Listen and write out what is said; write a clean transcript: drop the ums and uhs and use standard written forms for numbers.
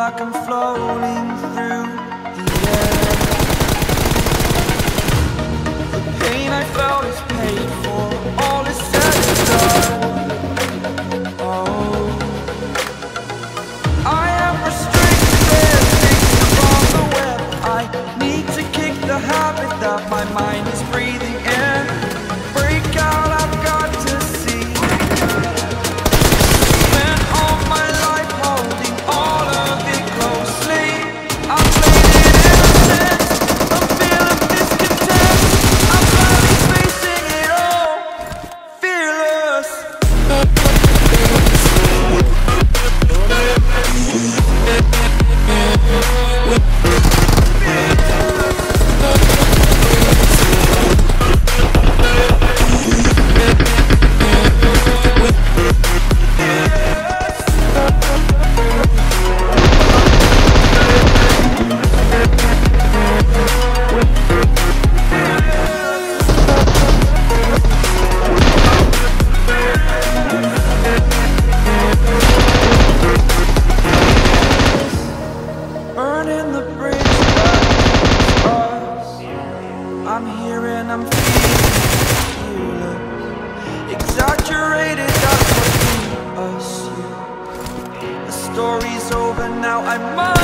like I'm floating through the air. The pain I felt is paid for, all is said and done. Oh, I am restricted, things along the web. I need to kick the habit that my mind is breathing in. Break out, I've got to see. Spent all my life holding all of it closely. I've played it ever since. I'm feeling discontent. I'm finally facing it all, fearless. I'm here and I'm feeling fearless. Exaggerated, that's what we assume. The story's over now, I must